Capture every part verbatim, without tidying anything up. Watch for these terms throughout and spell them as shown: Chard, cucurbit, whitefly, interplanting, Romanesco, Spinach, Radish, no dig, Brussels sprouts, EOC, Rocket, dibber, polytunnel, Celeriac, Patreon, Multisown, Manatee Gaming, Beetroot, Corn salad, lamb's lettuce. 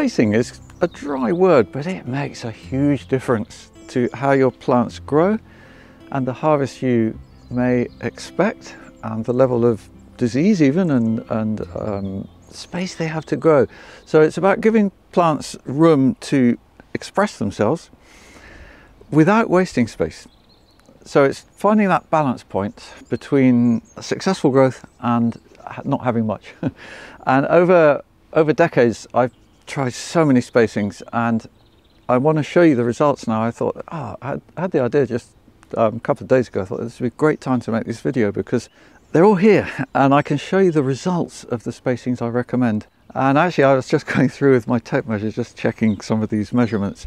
Spacing is a dry word, but it makes a huge difference to how your plants grow and the harvest you may expect and the level of disease even and, and um, space they have to grow. So it's about giving plants room to express themselves without wasting space. So it's finding that balance point between successful growth and not having much. And over over decades, I've tried so many spacings, and I want to show you the results now. I thought, ah, oh, I, I had the idea just um, a couple of days ago. I thought this would be a great time to make this video because they're all here, and I can show you the results of the spacings I recommend. And actually, I was just going through with my tape measure, just checking some of these measurements.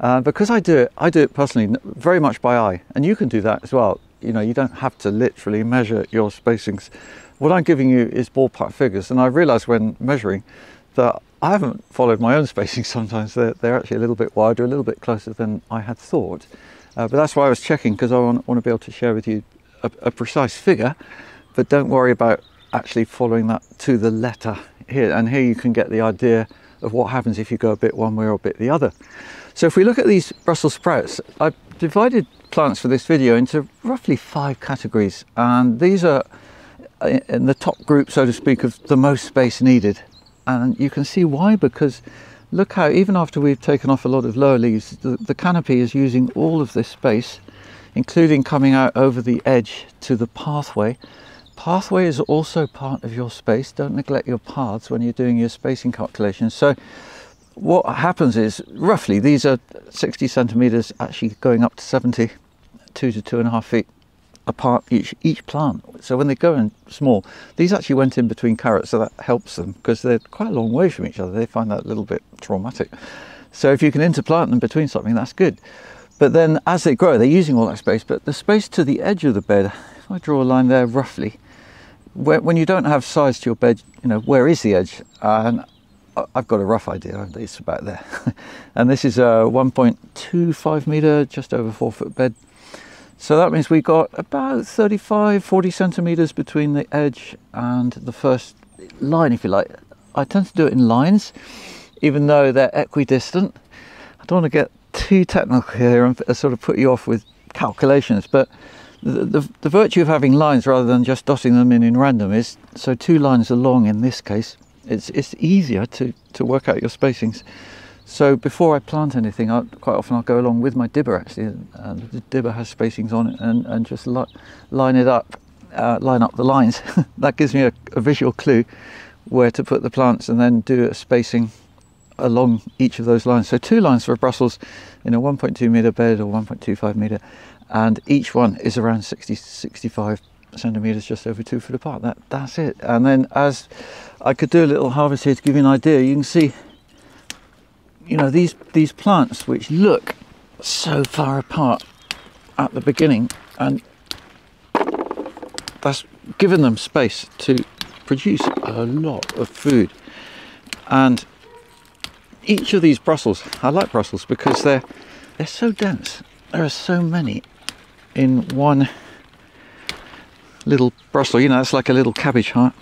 Uh, because I do it, I do it personally very much by eye, and you can do that as well. You know, you don't have to literally measure your spacings. What I'm giving you is ballpark figures, and I realised when measuring that I haven't followed my own spacing sometimes. They're, they're actually a little bit wider, a little bit closer than I had thought. Uh, but that's why I was checking, because I want, want to be able to share with you a, a precise figure, but don't worry about actually following that to the letter here. And here you can get the idea of what happens if you go a bit one way or a bit the other. So if we look at these Brussels sprouts, I've divided plants for this video into roughly five categories, and these are in the top group, so to speak, of the most space needed. And you can see why, because look how even after we've taken off a lot of lower leaves, the, the canopy is using all of this space, including coming out over the edge to the pathway. Pathway is also part of your space. Don't neglect your paths when you're doing your spacing calculations. So what happens is, roughly, these are sixty centimeters, actually going up to seventy, two to two and a half feet apart each each plant. So when they go in small, these actually went in between carrots, so that helps them because they're quite a long way from each other. They find that a little bit traumatic. So if you can interplant them between something, that's good. But then as they grow, they're using all that space, but the space to the edge of the bed, if I draw a line there roughly, where, when you don't have size to your bed, you know, where is the edge? And I've got a rough idea, it's about there. And this is a one point two five meter, just over four foot bed. So that means we got about thirty-five, forty centimeters between the edge and the first line, if you like. I tend to do it in lines, even though they're equidistant. I don't want to get too technical here and sort of put you off with calculations, but The, the, the virtue of having lines rather than just dotting them in in random is, so two lines along in this case, it's, it's easier to, to work out your spacings. So before I plant anything, I, quite often I'll go along with my dibber actually, and, and the dibber has spacings on it, and, and just li line it up, uh, line up the lines. That gives me a, a visual clue where to put the plants and then do a spacing along each of those lines. So two lines for Brussels in a one point two meter bed or one point two five meter. And each one is around sixty, sixty-five centimeters, just over two foot apart. That, that's it. And then as I could do a little harvest here to give you an idea, you can see, you know, these, these plants, which look so far apart at the beginning, and that's given them space to produce a lot of food. And each of these Brussels, I like Brussels because they're, they're so dense. There are so many in one little Brussels, you know, it's like a little cabbage heart.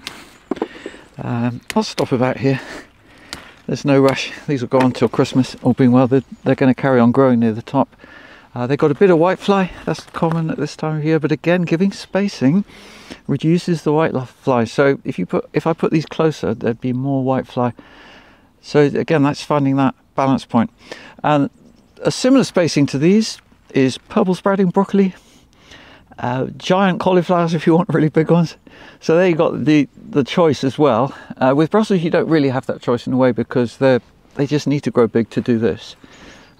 Um, I'll stop about here. There's no rush. These will go on till Christmas, all being well. They're, they're going to carry on growing near the top. Uh, they've got a bit of whitefly. That's common at this time of year. But again, giving spacing reduces the whitefly. So if you put, if I put these closer, there'd be more whitefly. So again, that's finding that balance point. And a similar spacing to these is purple sprouting broccoli, uh, giant cauliflowers if you want really big ones. So there you got the the choice as well. Uh, with Brussels you don't really have that choice in a way because they they just need to grow big to do this.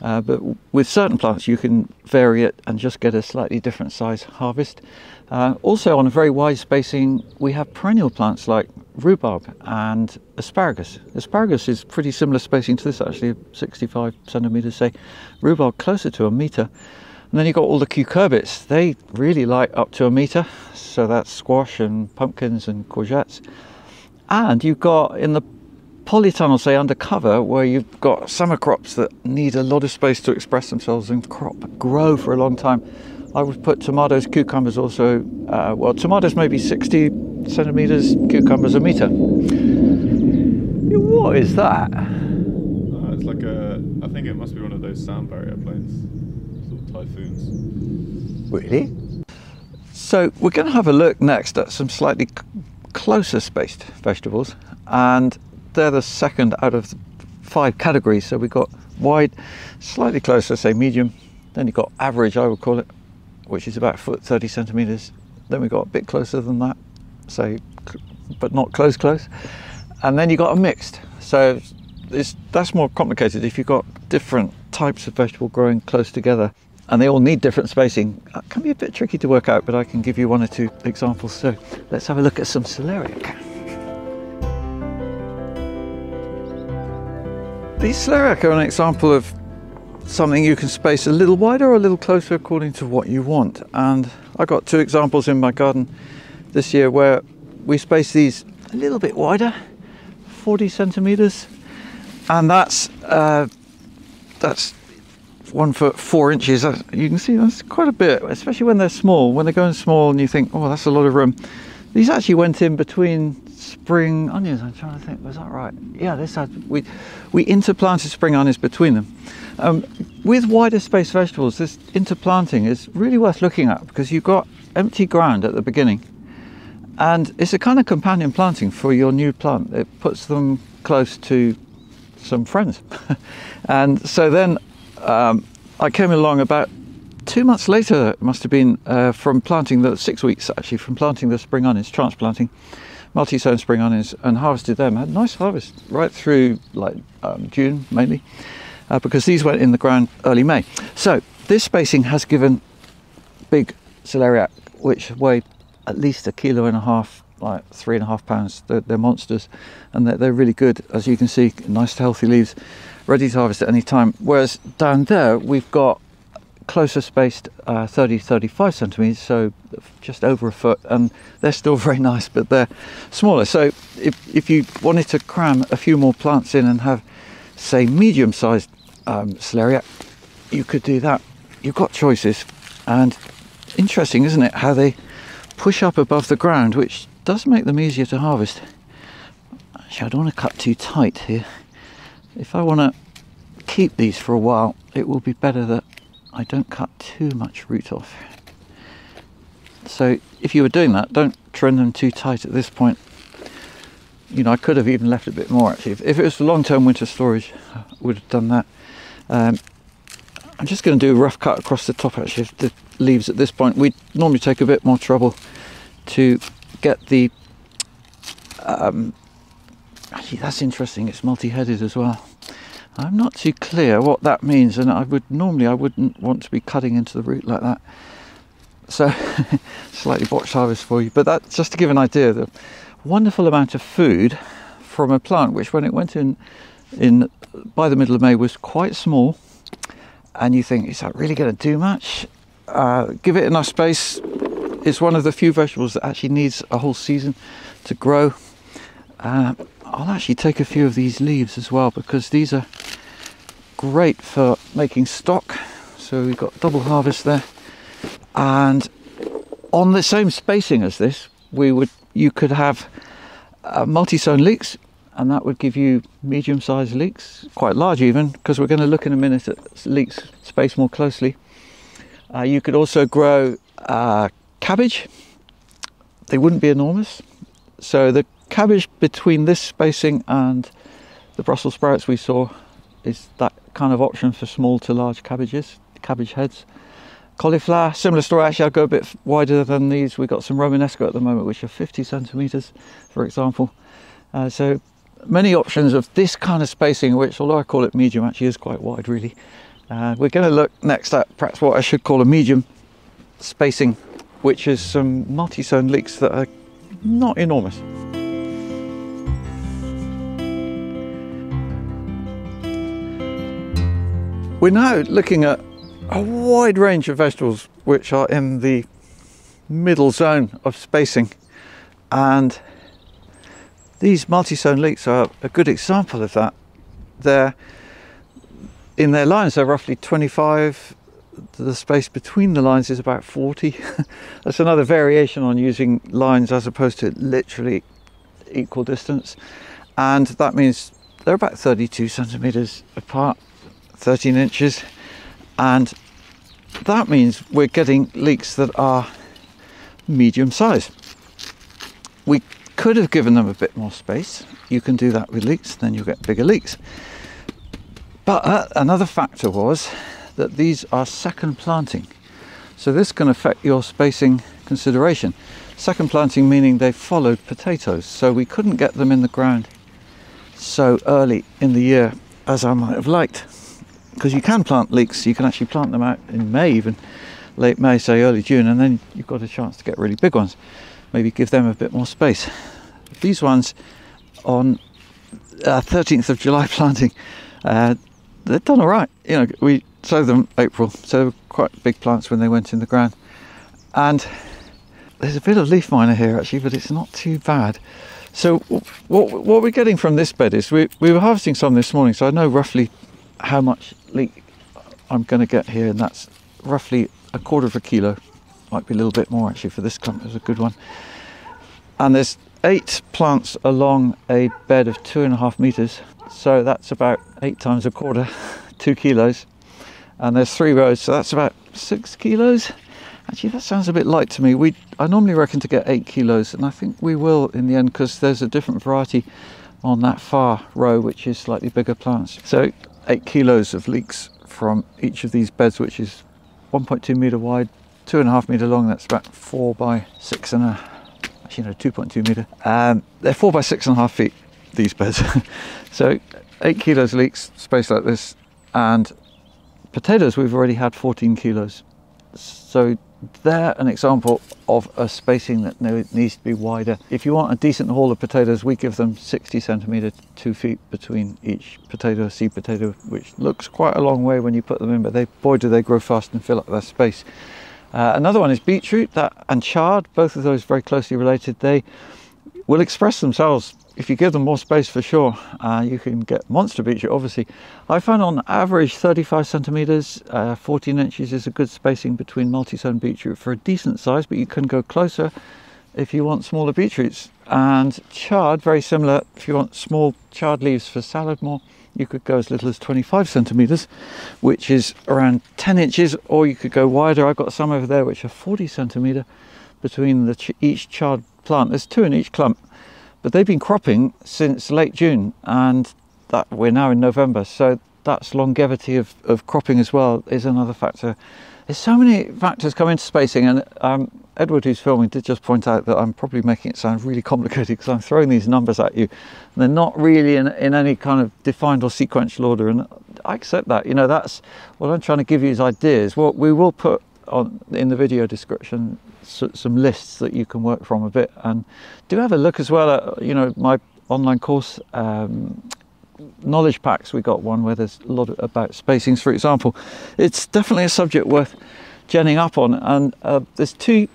Uh, but with certain plants you can vary it and just get a slightly different size harvest. Uh, also on a very wide spacing we have perennial plants like rhubarb and asparagus. Asparagus is pretty similar spacing to this actually, sixty-five centimetres say, rhubarb closer to a metre. And then you've got all the cucurbits, they really like up to a metre, so that's squash and pumpkins and courgettes. And you've got in the polytunnel, say under cover, where you've got summer crops that need a lot of space to express themselves and crop grow for a long time. I would put tomatoes, cucumbers also, uh, well tomatoes maybe sixty centimeters, cucumbers a meter. What is that? It's like a, I think it must be one of those sound barrier planes, little typhoons. Really? So we're going to have a look next at some slightly closer spaced vegetables, and they're the second out of five categories. So we've got wide, slightly closer, say medium, then you've got average, I would call it, which is about a foot, thirty centimeters. Then we've got a bit closer than that, so, but not close close. And then you've got a mixed. So it's, that's more complicated if you've got different types of vegetable growing close together and they all need different spacing. That can be a bit tricky to work out, but I can give you one or two examples. So let's have a look at some celeriac. These celeriac are an example of something you can space a little wider or a little closer according to what you want. And I got two examples in my garden this year where we spaced these a little bit wider, forty centimeters, and that's uh, that's one foot four inches. You can see that's quite a bit, especially when they're small. When they're going small, and you think, oh, that's a lot of room. These actually went in between spring onions. I'm trying to think, was that right? Yeah, this had, we we interplanted spring onions between them. Um, with wider space vegetables, this interplanting is really worth looking at because you've got empty ground at the beginning. And it's a kind of companion planting for your new plant. It puts them close to some friends. And so then um, I came along about two months later, it must have been uh, from planting the six weeks actually, from planting the spring onions, transplanting, multi-sown spring onions, and harvested them. I had a nice harvest right through like um, June mainly, uh, because these went in the ground early May. So this spacing has given big celeriac, which weighed at least a kilo and a half, like three and a half pounds. They're, they're monsters, and they're, they're really good. As you can see, nice healthy leaves, ready to harvest at any time. Whereas down there, we've got closer spaced uh, thirty, thirty-five centimeters, so just over a foot, and they're still very nice, but they're smaller. So if, if you wanted to cram a few more plants in and have, say, medium-sized um, celeriac, you could do that. You've got choices, and interesting, isn't it, how they push up above the ground, which does make them easier to harvest. Actually, I don't want to cut too tight here. If I want to keep these for a while, it will be better that I don't cut too much root off. So if you were doing that, don't trim them too tight at this point. You know, I could have even left a bit more actually. If, if it was for long-term winter storage, I would have done that. Um, I'm just going to do a rough cut across the top actually. The leaves at this point, we normally take a bit more trouble to get the, um, actually that's interesting, it's multi-headed as well. I'm not too clear what that means, and I would normally I wouldn't want to be cutting into the root like that. So slightly botched harvest for you, but that's just to give an idea of the wonderful amount of food from a plant which, when it went in in by the middle of May, was quite small, and you think, is that really going to do much? Uh, give it enough space. It's one of the few vegetables that actually needs a whole season to grow. Uh, I'll actually take a few of these leaves as well, because these are great for making stock. So we've got double harvest there, and on the same spacing as this, we would you could have uh, multi-sown leeks, and that would give you medium-sized leeks, quite large even, because we're going to look in a minute at leeks spaced more closely. Uh, you could also grow uh, cabbage. They wouldn't be enormous. So the cabbage between this spacing and the Brussels sprouts we saw is that kind of option for small to large cabbages, cabbage heads. Cauliflower, similar story. Actually, I'll go a bit wider than these. We've got some Romanesco at the moment, which are fifty centimeters, for example. Uh, so many options of this kind of spacing, which, although I call it medium, actually is quite wide, really. Uh, we're going to look next at perhaps what I should call a medium spacing, which is some multi-sown leeks that are not enormous. We're now looking at a wide range of vegetables which are in the middle zone of spacing, and these multi-sown leeks are a good example of that. They're in their lines, they're roughly twenty-five. The space between the lines is about forty. That's another variation on using lines as opposed to literally equal distance, and that means They're about thirty-two centimeters apart, thirteen inches, and that means we're getting leeks that are medium size. We could have given them a bit more space. You can do that with leeks, then you'll get bigger leeks. But another factor was that these are second planting, so this can affect your spacing consideration. Second planting meaning they followed potatoes, so we couldn't get them in the ground so early in the year as I might have liked, because you can plant leeks, you can actually plant them out in May, even late May, say early June, and then you've got a chance to get really big ones. Maybe give them a bit more space. These ones on uh, thirteenth of July planting, uh, they've done all right. You know, we sowed them April, so they were quite big plants when they went in the ground. And there's a bit of leaf miner here actually, but it's not too bad. So what, what we're getting from this bed is we, we were harvesting some this morning, so I know roughly how much leek I'm going to get here, and that's roughly a quarter of a kilo. Might be a little bit more actually for this clump, is a good one. And there's eight plants along a bed of two and a half meters, so that's about eight times a quarter, two kilos, and there's three rows, so that's about six kilos. Actually, that sounds a bit light to me. We I normally reckon to get eight kilos, and I think we will in the end, because there's a different variety on that far row which is slightly bigger plants. So eight kilos of leeks from each of these beds, which is one point two meter wide, two and a half meter long. That's about four by six and a, actually no, two point two meter. Um, they're four by six and a half feet, these beds. So eight kilos leeks, spaced like this, and potatoes we've already had fourteen kilos. So they're an example of a spacing that needs to be wider. If you want a decent haul of potatoes, we give them sixty centimeter, two feet between each potato, seed potato, which looks quite a long way when you put them in, but they, boy, do they grow fast and fill up that space. Uh, another one is beetroot that, and chard, both of those very closely related. They will express themselves if you give them more space, for sure. Uh, you can get monster beetroot, obviously. I found on average thirty-five centimetres, uh, fourteen inches is a good spacing between multi-zone beetroot for a decent size, but you can go closer if you want smaller beetroots. And chard, very similar. If you want small chard leaves for salad more, you could go as little as twenty-five centimetres, which is around ten inches, or you could go wider. I've got some over there which are forty centimetre between the ch each chard plant. There's two in each clump, but they've been cropping since late June, and that we're now in November, so that's longevity of, of cropping as well is another factor. There's so many factors come into spacing, and um, Edward, who's filming, did just point out that I'm probably making it sound really complicated because I'm throwing these numbers at you, and they're not really in, in any kind of defined or sequential order, and I accept that. You know, that's what I'm trying to give you is ideas. Well, we will put on in the video description so, some lists that you can work from a bit, and do have a look as well at, you know, my online course um, knowledge packs. We got one where there's a lot about spacings, for example. It's definitely a subject worth genning up on, and uh, there's two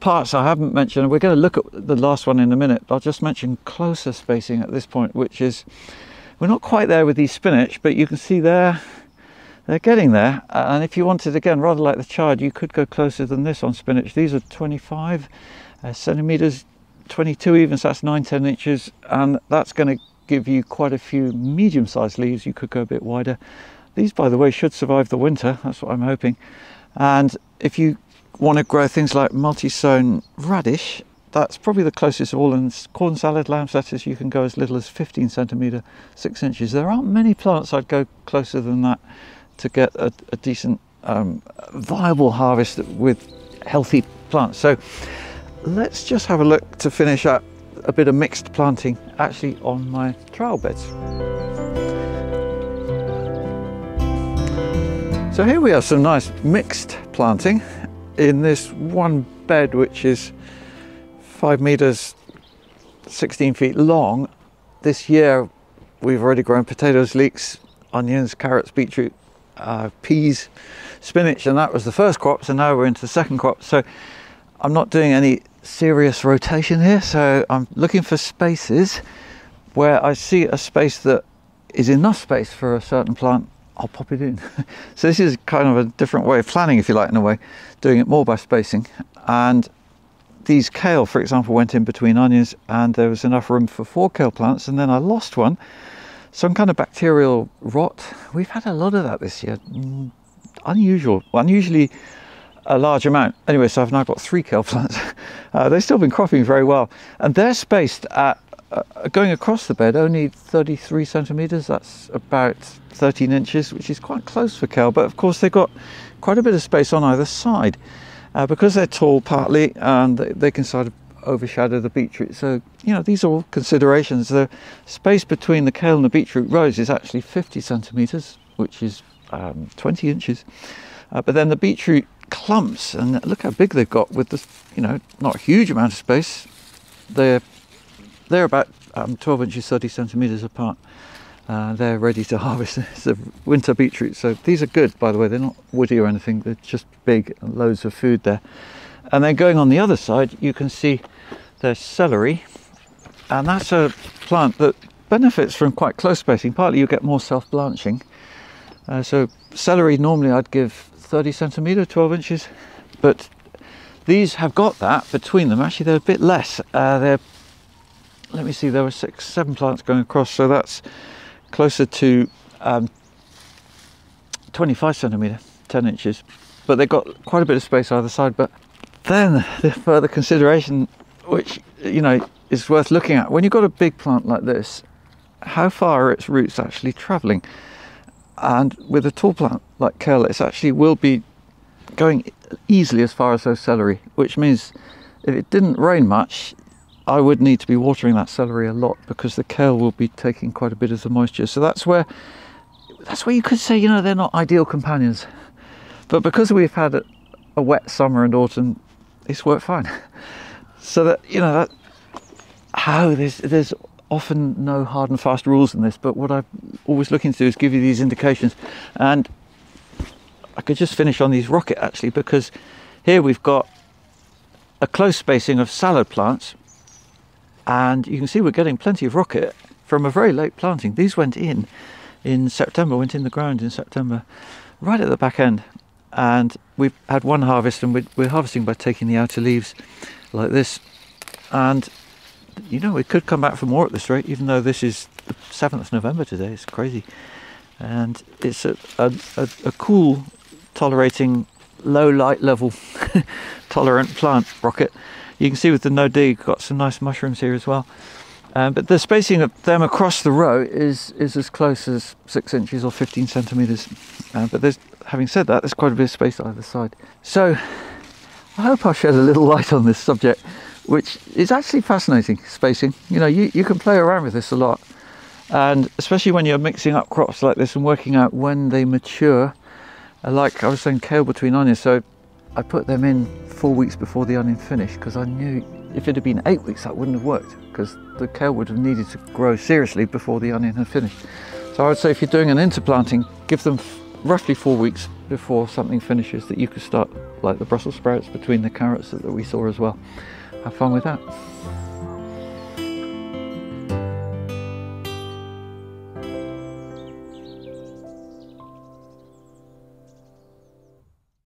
parts I haven't mentioned. We're going to look at the last one in a minute, but I'll just mention closer spacing at this point, which is we're not quite there with these spinach, but you can see there they're getting there. And if you wanted, again, rather like the chard, you could go closer than this on spinach. These are twenty-five centimeters, twenty-two even, so that's nine, ten inches, and that's going to give you quite a few medium-sized leaves. You could go a bit wider. These, by the way, should survive the winter, that's what I'm hoping. And if you want to grow things like multi-sown radish, that's probably the closest of all, and corn salad, lamb lettuce, you can go as little as fifteen centimetre, six inches. There aren't many plants I'd go closer than that to get a, a decent um, viable harvest with healthy plants. So let's just have a look to finish up a bit of mixed planting actually on my trowel beds. So here we have some nice mixed planting in this one bed, which is five meters, sixteen feet long. This year, we've already grown potatoes, leeks, onions, carrots, beetroot, uh, peas, spinach, and that was the first crop. So now we're into the second crop. So I'm not doing any serious rotation here. So I'm looking for spaces where I see a space that is enough space for a certain plant, I'll pop it in. So this is kind of a different way of planning, if you like, in a way, doing it more by spacing. And these kale, for example, went in between onions, and there was enough room for four kale plants, and then I lost one some kind of bacterial rot. We've had a lot of that this year. Unusual, unusually a large amount. Anyway, so I've now got three kale plants. Uh, they've still been cropping very well, and they're spaced at uh, going across the bed only thirty-three centimeters. That's about thirteen inches, which is quite close for kale, but of course they've got quite a bit of space on either side uh, because they're tall partly, and they, they can sort of overshadow the beetroot. So, you know, these are all considerations. The space between the kale and the beetroot rows is actually fifty centimeters, which is um, twenty inches, uh, but then the beetroot clumps, and look how big they've got with this, you know, not a huge amount of space. They're they're about um, twelve inches, thirty centimeters apart. Uh, they're ready to harvest. It's a winter beetroot, so these are good, by the way. They're not woody or anything, they're just big and loads of food there. And then going on the other side, you can see there's celery, and that's a plant that benefits from quite close spacing. Partly you get more self-blanching. Uh, so celery, normally I'd give thirty centimeter, twelve inches, but these have got that between them. Actually, they're a bit less. Uh, they're, let me see, there were six, seven plants going across, so that's closer to um, twenty-five centimeter, ten inches, but they've got quite a bit of space either side. But then the further consideration, which, you know, is worth looking at when you've got a big plant like this, how far are its roots actually traveling? And with a tall plant like kale, it actually will be going easily as far as those celery, which means if it didn't rain much, I would need to be watering that celery a lot, because the kale will be taking quite a bit of the moisture. So that's where that's where you could say, you know, they're not ideal companions, but because we've had a, a wet summer and autumn, it's worked fine. So that, you know, that how oh, there's there's often no hard and fast rules in this, but what I'm always looking to do is give you these indications. And I could just finish on these Rocket actually, because here we've got a close spacing of salad plants, and you can see we're getting plenty of Rocket from a very late planting. These went in in September, went in the ground in September, right at the back end. And we've had one harvest, and we're, we're harvesting by taking the outer leaves like this. And you know, we could come back for more at this rate, even though this is the seventh of November today. It's crazy. And it's a, a, a, a cool, tolerating, low light level tolerant plant, Rocket. You can see with the no dig, got some nice mushrooms here as well. Um, but the spacing of them across the row is is as close as six inches or fifteen centimeters. Uh, but there's, having said that, there's quite a bit of space either side. So I hope I'll shed a little light on this subject, which is actually fascinating, spacing. You know, you, you can play around with this a lot, and especially when you're mixing up crops like this and working out when they mature. Like I was saying, kale between onions, so I put them in four weeks before the onion finished, because I knew if it had been eight weeks that wouldn't have worked, because the kale would have needed to grow seriously before the onion had finished. So I would say if you're doing an interplanting, give them roughly four weeks before something finishes that you could start, like the Brussels sprouts between the carrots that, that we saw as well. Have fun with that.